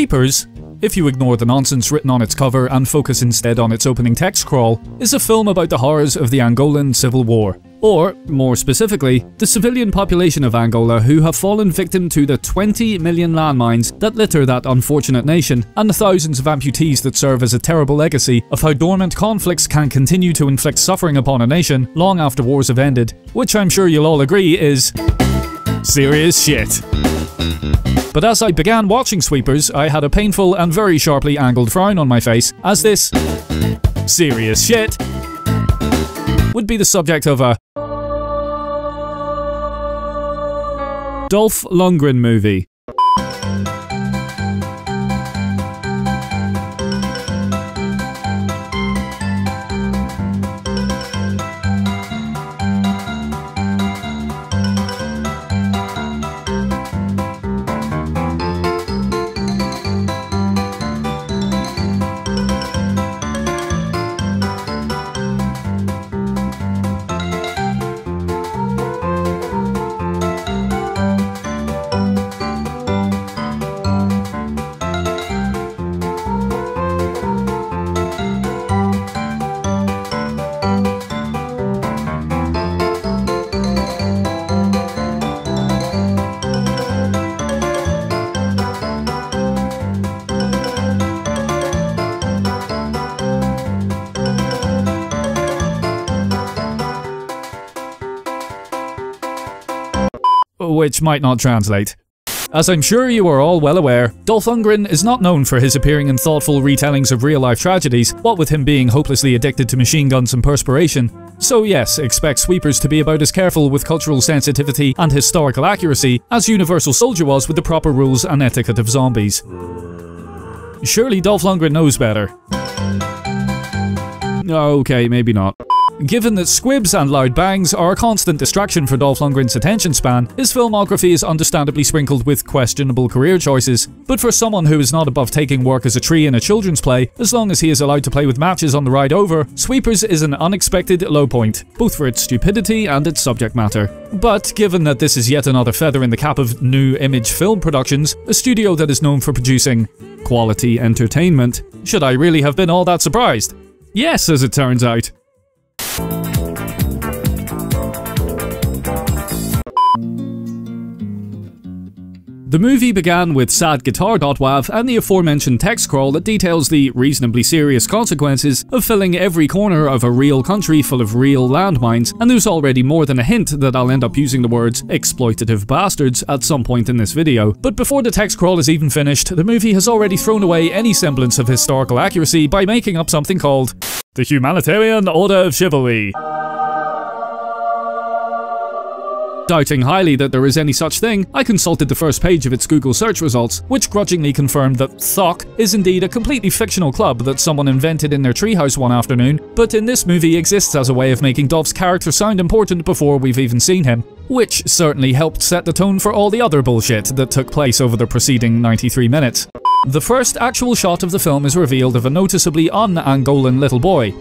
Sweepers, if you ignore the nonsense written on its cover and focus instead on its opening text crawl, is a film about the horrors of the Angolan Civil War, or, more specifically, the civilian population of Angola who have fallen victim to the 20 million landmines that litter that unfortunate nation and the thousands of amputees that serve as a terrible legacy of how dormant conflicts can continue to inflict suffering upon a nation long after wars have ended, which I'm sure you'll all agree is serious shit. But as I began watching Sweepers, I had a painful and very sharply angled frown on my face as this serious shit would be the subject of a Dolph Lundgren movie. Which might not translate. As I'm sure you are all well aware, Dolph Lundgren is not known for his appearing in thoughtful retellings of real-life tragedies, what with him being hopelessly addicted to machine guns and perspiration. So yes, expect Sweepers to be about as careful with cultural sensitivity and historical accuracy as Universal Soldier was with the proper rules and etiquette of zombies. Surely Dolph Lundgren knows better. Okay, maybe not. Given that squibs and loud bangs are a constant distraction for Dolph Lundgren's attention span, his filmography is understandably sprinkled with questionable career choices, but for someone who is not above taking work as a tree in a children's play, as long as he is allowed to play with matches on the ride over, Sweepers is an unexpected low point, both for its stupidity and its subject matter. But given that this is yet another feather in the cap of New Image Film Productions, a studio that is known for producing quality entertainment, should I really have been all that surprised? Yes, as it turns out. The movie began with sad guitar.wav and the aforementioned text crawl that details the reasonably serious consequences of filling every corner of a real country full of real landmines, and there's already more than a hint that I'll end up using the words exploitative bastards at some point in this video. But before the text crawl is even finished, the movie has already thrown away any semblance of historical accuracy by making up something called the Humanitarian Order of Chivalry. Doubting highly that there is any such thing, I consulted the first page of its Google search results, which grudgingly confirmed that Thok is indeed a completely fictional club that someone invented in their treehouse one afternoon, but in this movie exists as a way of making Dolph's character sound important before we've even seen him, which certainly helped set the tone for all the other bullshit that took place over the preceding 93 minutes. The first actual shot of the film is revealed of a noticeably un-Angolan little boy,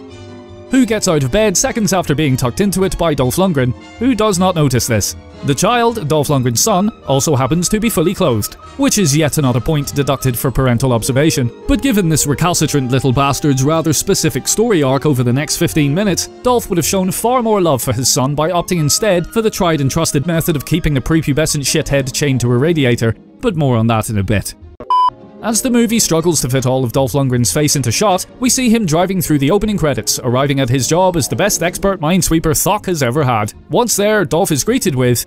who gets out of bed seconds after being tucked into it by Dolph Lundgren, who does not notice this. The child, Dolph Lundgren's son, also happens to be fully clothed, which is yet another point deducted for parental observation. But given this recalcitrant little bastard's rather specific story arc over the next 15 minutes, Dolph would have shown far more love for his son by opting instead for the tried and trusted method of keeping the prepubescent shithead chained to a radiator, but more on that in a bit. As the movie struggles to fit all of Dolph Lundgren's face into shot, we see him driving through the opening credits, arriving at his job as the best expert minesweeper Thok has ever had. Once there, Dolph is greeted with,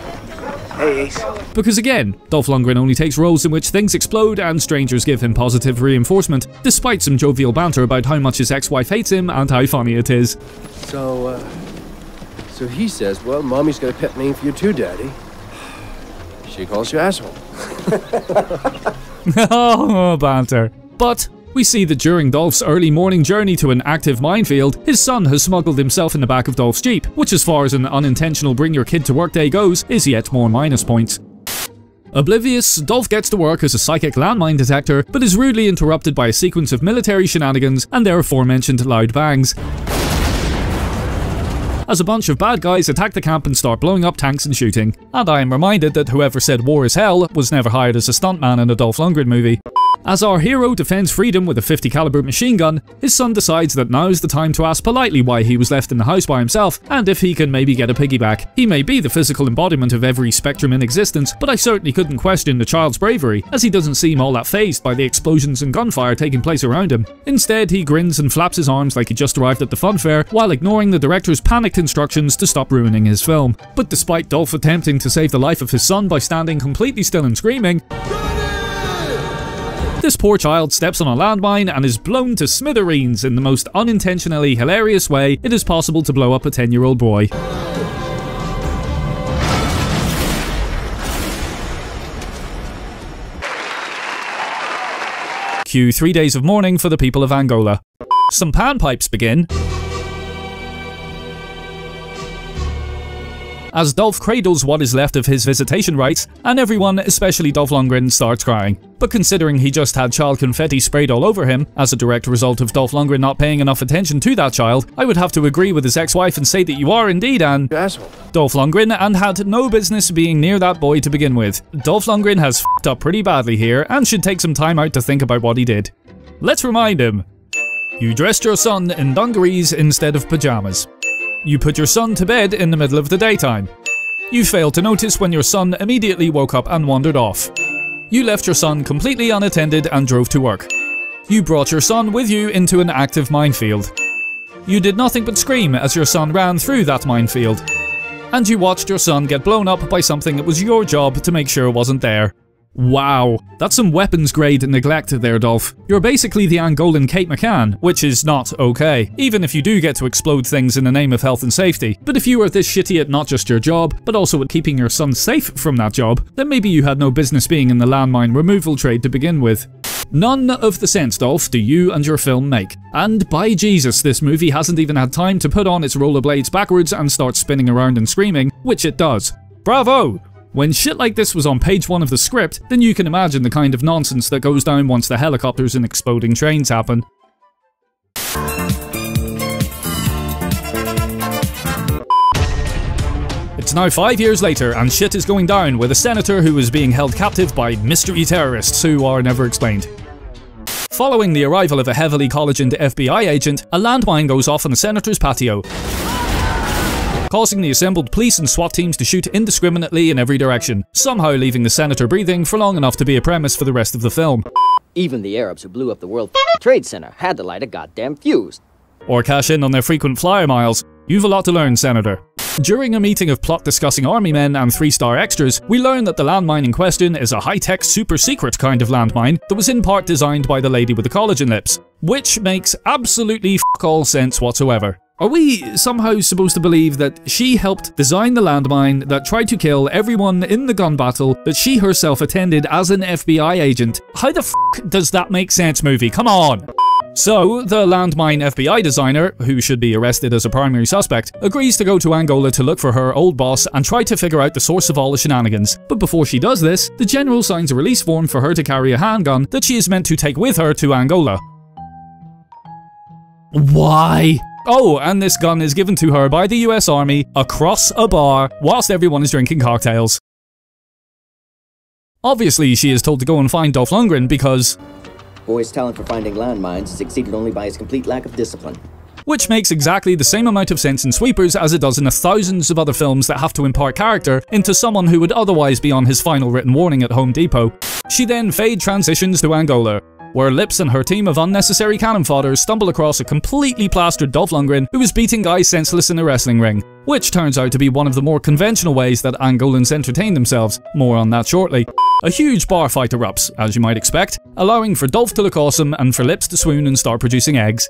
"Hey, Ace." Because again, Dolph Lundgren only takes roles in which things explode and strangers give him positive reinforcement, despite some jovial banter about how much his ex-wife hates him and how funny it is. So he says, "Well, mommy's got a pet name for you too, daddy. She calls you asshole." Oh, banter. But we see that during Dolph's early morning journey to an active minefield, his son has smuggled himself in the back of Dolph's Jeep, which as far as an unintentional bring your kid to work day goes, is yet more minus points. Oblivious, Dolph gets to work as a psychic landmine detector, but is rudely interrupted by a sequence of military shenanigans and their aforementioned loud bangs, as a bunch of bad guys attack the camp and start blowing up tanks and shooting. And I am reminded that whoever said war is hell was never hired as a stuntman in a Dolph Lundgren movie. As our hero defends freedom with a 50 caliber machine gun, his son decides that now's the time to ask politely why he was left in the house by himself, and if he can maybe get a piggyback. He may be the physical embodiment of every spectrum in existence, but I certainly couldn't question the child's bravery, as he doesn't seem all that fazed by the explosions and gunfire taking place around him. Instead, he grins and flaps his arms like he just arrived at the fun fair, while ignoring the director's panicked instructions to stop ruining his film. But despite Dolph attempting to save the life of his son by standing completely still and screaming, this poor child steps on a landmine and is blown to smithereens in the most unintentionally hilarious way it is possible to blow up a 10-year-old boy. Cue 3 days of mourning for the people of Angola. Some panpipes begin as Dolph cradles what is left of his visitation rights, and everyone, especially Dolph Lundgren, starts crying. But considering he just had child confetti sprayed all over him, as a direct result of Dolph Lundgren not paying enough attention to that child, I would have to agree with his ex-wife and say that you are indeed an asshole, Dolph Lundgren, and had no business being near that boy to begin with. Dolph Lundgren has f***ed up pretty badly here, and should take some time out to think about what he did. Let's remind him. You dressed your son in dungarees instead of pajamas. You put your son to bed in the middle of the daytime. You failed to notice when your son immediately woke up and wandered off. You left your son completely unattended and drove to work. You brought your son with you into an active minefield. You did nothing but scream as your son ran through that minefield. And you watched your son get blown up by something it was your job to make sure wasn't there. Wow, that's some weapons-grade neglect there, Dolph. You're basically the Angolan Kate McCann, which is not okay, even if you do get to explode things in the name of health and safety. But if you were this shitty at not just your job, but also at keeping your son safe from that job, then maybe you had no business being in the landmine removal trade to begin with. None of the sense, Dolph, do you and your film make. And by Jesus, this movie hasn't even had time to put on its rollerblades backwards and start spinning around and screaming, which it does. Bravo! When shit like this was on page 1 of the script, then you can imagine the kind of nonsense that goes down once the helicopters and exploding trains happen. It's now 5 years later and shit is going down with a senator who is being held captive by mystery terrorists who are never explained. Following the arrival of a heavily collagened FBI agent, a landmine goes off on the senator's patio, causing the assembled police and SWAT teams to shoot indiscriminately in every direction, somehow leaving the senator breathing for long enough to be a premise for the rest of the film. Even the Arabs who blew up the World Trade Center had to light a goddamn fuse. Or cash in on their frequent flyer miles. You've a lot to learn, Senator. During a meeting of plot discussing army men and 3-star extras, we learn that the landmine in question is a high-tech, super-secret kind of landmine that was in part designed by the lady with the collagen lips, which makes absolutely f*** all sense whatsoever. Are we somehow supposed to believe that she helped design the landmine that tried to kill everyone in the gun battle that she herself attended as an FBI agent? How the f*** does that make sense, movie? Come on! So, the landmine FBI designer, who should be arrested as a primary suspect, agrees to go to Angola to look for her old boss and try to figure out the source of all the shenanigans. But before she does this, the general signs a release form for her to carry a handgun that she is meant to take with her to Angola. Why? Oh, and this gun is given to her by the US Army across a bar whilst everyone is drinking cocktails. Obviously, she is told to go and find Dolph Lundgren because boy's talent for finding landmines is exceeded only by his complete lack of discipline. Which makes exactly the same amount of sense in Sweepers as it does in the thousands of other films that have to impart character into someone who would otherwise be on his final written warning at Home Depot. She then fade transitions to Angola, where Lips and her team of unnecessary cannon fodder stumble across a completely plastered Dolph Lundgren who is beating guys senseless in a wrestling ring, which turns out to be one of the more conventional ways that Angolans entertain themselves. More on that shortly. A huge bar fight erupts, as you might expect, allowing for Dolph to look awesome and for Lips to swoon and start producing eggs.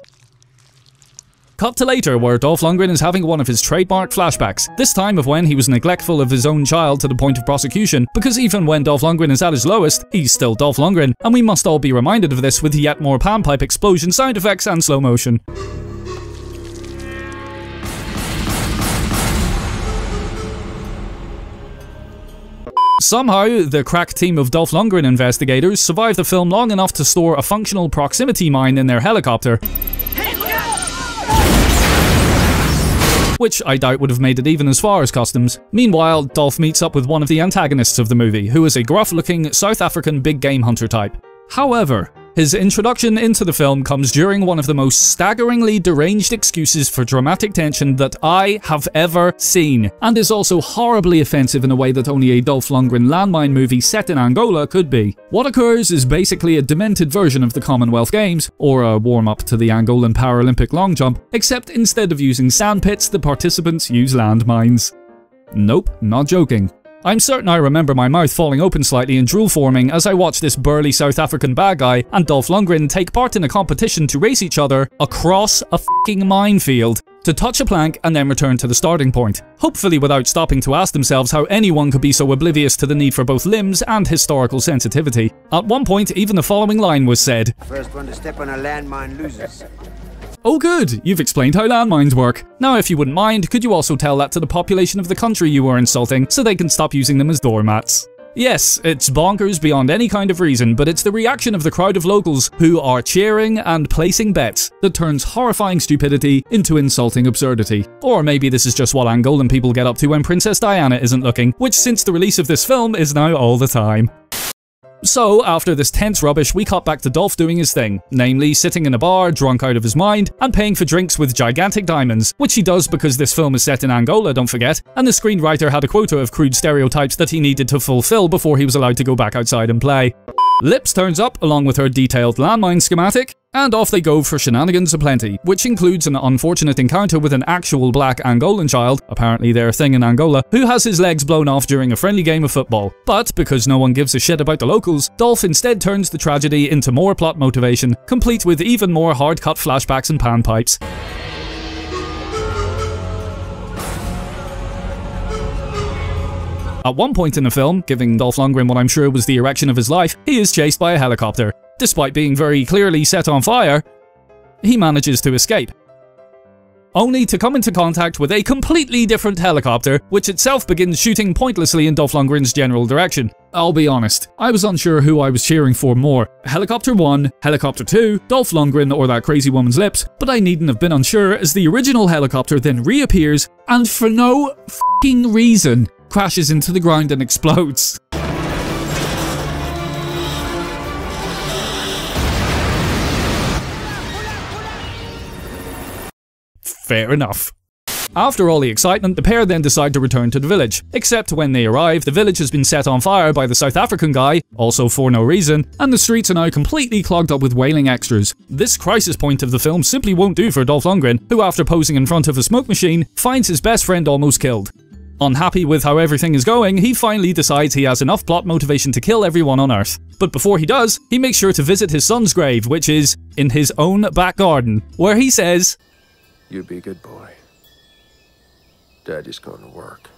Cut to later, where Dolph Lundgren is having one of his trademark flashbacks, this time of when he was neglectful of his own child to the point of prosecution, because even when Dolph Lundgren is at his lowest, he's still Dolph Lundgren, and we must all be reminded of this with yet more panpipe explosion sound effects and slow motion. Somehow, the crack team of Dolph Lundgren investigators survive the film long enough to store a functional proximity mine in their helicopter, which I doubt would have made it even as far as customs. Meanwhile, Dolph meets up with one of the antagonists of the movie, who is a gruff-looking South African big game hunter type. However, his introduction into the film comes during one of the most staggeringly deranged excuses for dramatic tension that I have ever seen, and is also horribly offensive in a way that only a Dolph Lundgren landmine movie set in Angola could be. What occurs is basically a demented version of the Commonwealth Games, or a warm-up to the Angolan Paralympic long jump, except instead of using sand pits, the participants use landmines. Nope, not joking. I'm certain I remember my mouth falling open slightly and drool forming as I watched this burly South African bad guy and Dolph Lundgren take part in a competition to race each other across a f***ing minefield to touch a plank and then return to the starting point, hopefully without stopping to ask themselves how anyone could be so oblivious to the need for both limbs and historical sensitivity. At one point, even the following line was said. First one to step on a landmine loses. Oh good, you've explained how landmines work. Now if you wouldn't mind, could you also tell that to the population of the country you were insulting so they can stop using them as doormats? Yes, it's bonkers beyond any kind of reason, but it's the reaction of the crowd of locals who are cheering and placing bets that turns horrifying stupidity into insulting absurdity. Or maybe this is just what Angolan people get up to when Princess Diana isn't looking, which since the release of this film is now all the time. So, after this tense rubbish, we cut back to Dolph doing his thing, namely sitting in a bar, drunk out of his mind, and paying for drinks with gigantic diamonds, which he does because this film is set in Angola, don't forget, and the screenwriter had a quota of crude stereotypes that he needed to fulfill before he was allowed to go back outside and play. Lips turns up, along with her detailed landmine schematic, and off they go for shenanigans aplenty, which includes an unfortunate encounter with an actual black Angolan child, apparently they're a thing in Angola, who has his legs blown off during a friendly game of football. But because no one gives a shit about the locals, Dolph instead turns the tragedy into more plot motivation, complete with even more hard-cut flashbacks and panpipes. At one point in the film, giving Dolph Lundgren what I'm sure was the erection of his life, he is chased by a helicopter. Despite being very clearly set on fire, he manages to escape, only to come into contact with a completely different helicopter, which itself begins shooting pointlessly in Dolph Lundgren's general direction. I'll be honest, I was unsure who I was cheering for more, Helicopter 1, Helicopter 2, Dolph Lundgren or that crazy woman's lips, but I needn't have been unsure as the original helicopter then reappears and for no f***ing reason crashes into the ground and explodes. Fair enough. After all the excitement, the pair then decide to return to the village, except when they arrive, the village has been set on fire by the South African guy, also for no reason, and the streets are now completely clogged up with wailing extras. This crisis point of the film simply won't do for Dolph Lundgren, who after posing in front of a smoke machine, finds his best friend almost killed. Unhappy with how everything is going, he finally decides he has enough plot motivation to kill everyone on Earth. But before he does, he makes sure to visit his son's grave, which is in his own back garden, where he says, "You be a good boy. Daddy's going to work."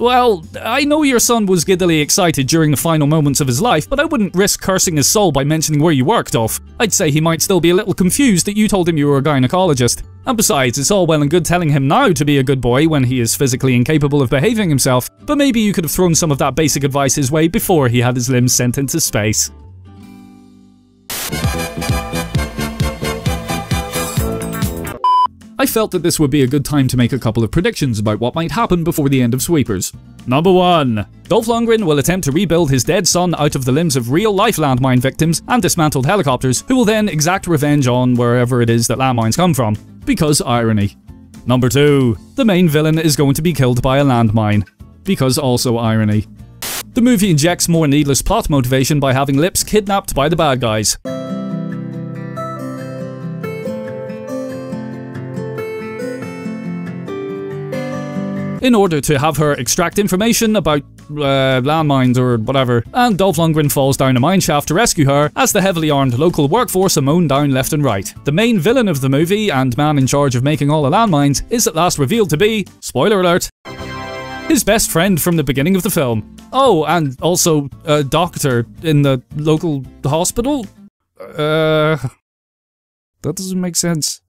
Well, I know your son was giddily excited during the final moments of his life, but I wouldn't risk cursing his soul by mentioning where you worked off. I'd say he might still be a little confused that you told him you were a gynecologist. And besides, it's all well and good telling him now to be a good boy when he is physically incapable of behaving himself, but maybe you could have thrown some of that basic advice his way before he had his limbs sent into space. I felt that this would be a good time to make a couple of predictions about what might happen before the end of Sweepers. Number 1. Dolph Lundgren will attempt to rebuild his dead son out of the limbs of real-life landmine victims and dismantled helicopters, who will then exact revenge on wherever it is that landmines come from. Because irony. Number 2. The main villain is going to be killed by a landmine. Because also irony. The movie injects more needless plot motivation by having Lips kidnapped by the bad guys. In order to have her extract information about landmines or whatever, and Dolph Lundgren falls down a mineshaft to rescue her as the heavily armed local workforce are mown down left and right. The main villain of the movie and man in charge of making all the landmines is at last revealed to be, spoiler alert, his best friend from the beginning of the film. Oh, and also a doctor in the local hospital? That doesn't make sense.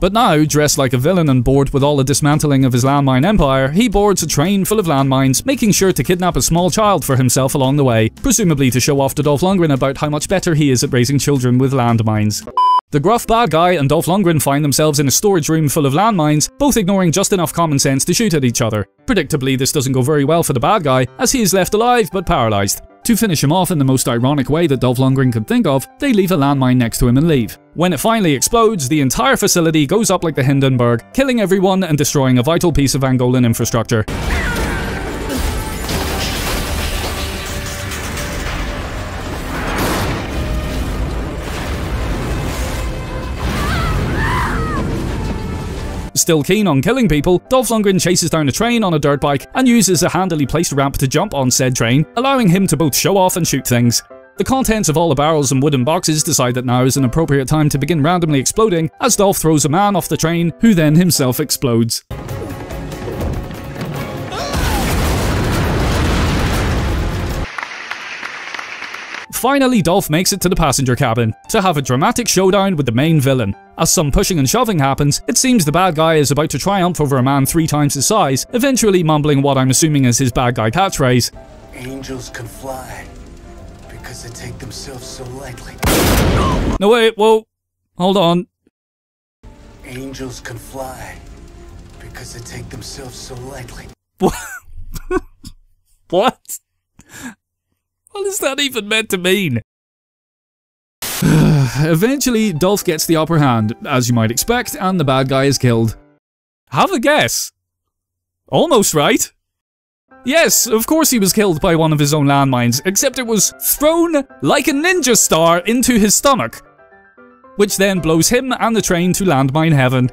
But now, dressed like a villain and bored with all the dismantling of his landmine empire, he boards a train full of landmines, making sure to kidnap a small child for himself along the way, presumably to show off to Dolph Lundgren about how much better he is at raising children with landmines. The gruff bad guy and Dolph Lundgren find themselves in a storage room full of landmines, both ignoring just enough common sense to shoot at each other. Predictably, this doesn't go very well for the bad guy, as he is left alive but paralyzed. To finish him off in the most ironic way that Dolph Lundgren could think of, they leave a landmine next to him and leave. When it finally explodes, the entire facility goes up like the Hindenburg, killing everyone and destroying a vital piece of Angolan infrastructure. Still keen on killing people, Dolph Lundgren chases down a train on a dirt bike and uses a handily placed ramp to jump on said train, allowing him to both show off and shoot things. The contents of all the barrels and wooden boxes decide that now is an appropriate time to begin randomly exploding as Dolph throws a man off the train, who then himself explodes. Finally, Dolph makes it to the passenger cabin to have a dramatic showdown with the main villain. As some pushing and shoving happens, it seems the bad guy is about to triumph over a man 3 times his size, eventually mumbling what I'm assuming is his bad guy catchphrase. Angels can fly because they take themselves so lightly. No, wait, whoa, hold on. Angels can fly because they take themselves so lightly. What? What? What is that even meant to mean? Eventually, Dolph gets the upper hand, as you might expect, and the bad guy is killed. Have a guess. Almost right. Yes, of course he was killed by one of his own landmines, except it was thrown like a ninja star into his stomach, which then blows him and the train to landmine heaven.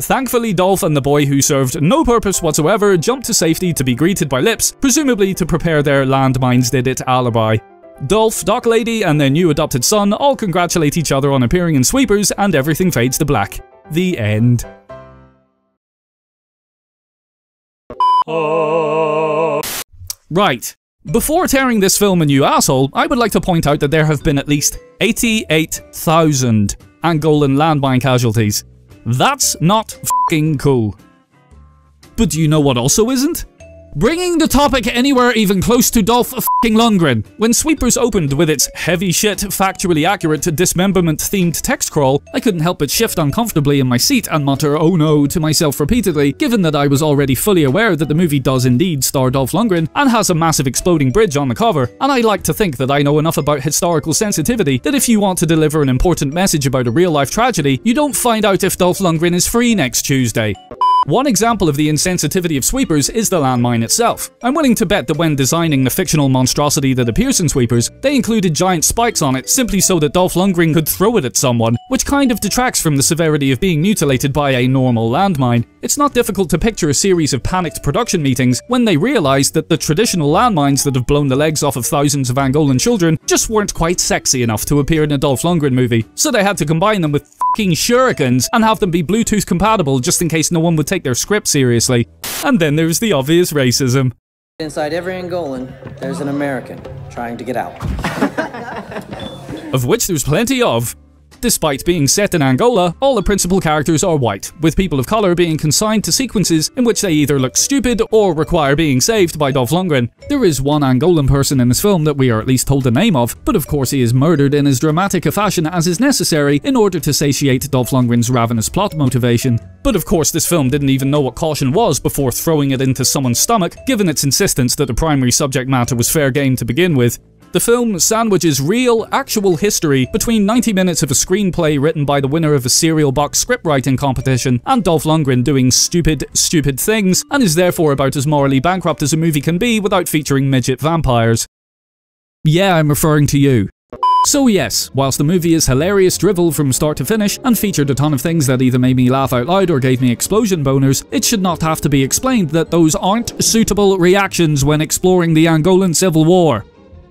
Thankfully, Dolph and the boy who served no purpose whatsoever jumped to safety to be greeted by Lips, presumably to prepare their landmines did it alibi. Dolph, Doc Lady, and their new adopted son all congratulate each other on appearing in Sweepers, and everything fades to black. The end. Right. Before tearing this film a new asshole, I would like to point out that there have been at least 88,000 Angolan landmine casualties. That's not f***ing cool. But do you know what also isn't? Bringing the topic anywhere even close to Dolph f***ing Lundgren. When Sweepers opened with its heavy shit, factually accurate, dismemberment-themed text crawl, I couldn't help but shift uncomfortably in my seat and mutter "oh no" to myself repeatedly, given that I was already fully aware that the movie does indeed star Dolph Lundgren and has a massive exploding bridge on the cover, and I like to think that I know enough about historical sensitivity that if you want to deliver an important message about a real-life tragedy, you don't find out if Dolph Lundgren is free next Tuesday. One example of the insensitivity of Sweepers is the landmine itself. I'm willing to bet that when designing the fictional monstrosity that appears in Sweepers, they included giant spikes on it simply so that Dolph Lundgren could throw it at someone, which kind of detracts from the severity of being mutilated by a normal landmine. It's not difficult to picture a series of panicked production meetings when they realized that the traditional landmines that have blown the legs off of thousands of Angolan children just weren't quite sexy enough to appear in a Dolph Lundgren movie, so they had to combine them with f***ing shurikens and have them be Bluetooth compatible just in case no one would take their script seriously. And then there's the obvious racism. Inside every Angolan, there's an American trying to get out. Of which there's plenty of. Despite being set in Angola, all the principal characters are white, with people of color being consigned to sequences in which they either look stupid or require being saved by Dolph Lundgren. There is one Angolan person in this film that we are at least told the name of, but of course he is murdered in as dramatic a fashion as is necessary in order to satiate Dolph Lundgren's ravenous plot motivation. But of course this film didn't even know what caution was before throwing it into someone's stomach, given its insistence that the primary subject matter was fair game to begin with. The film sandwiches real, actual history between 90 minutes of a screenplay written by the winner of a cereal box scriptwriting competition and Dolph Lundgren doing stupid, stupid things, and is therefore about as morally bankrupt as a movie can be without featuring midget vampires. Yeah, I'm referring to you. So yes, whilst the movie is hilarious drivel from start to finish and featured a ton of things that either made me laugh out loud or gave me explosion boners, it should not have to be explained that those aren't suitable reactions when exploring the Angolan Civil War.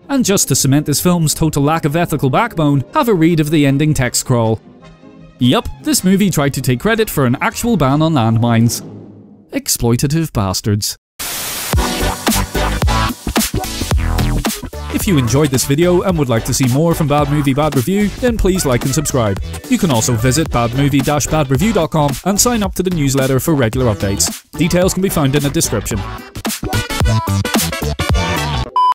And just to cement this film's total lack of ethical backbone, have a read of the ending text crawl. Yup, this movie tried to take credit for an actual ban on landmines. Exploitative bastards. If you enjoyed this video and would like to see more from Bad Movie Bad Review, then please like and subscribe. You can also visit badmovie-badreview.com and sign up to the newsletter for regular updates. Details can be found in the description.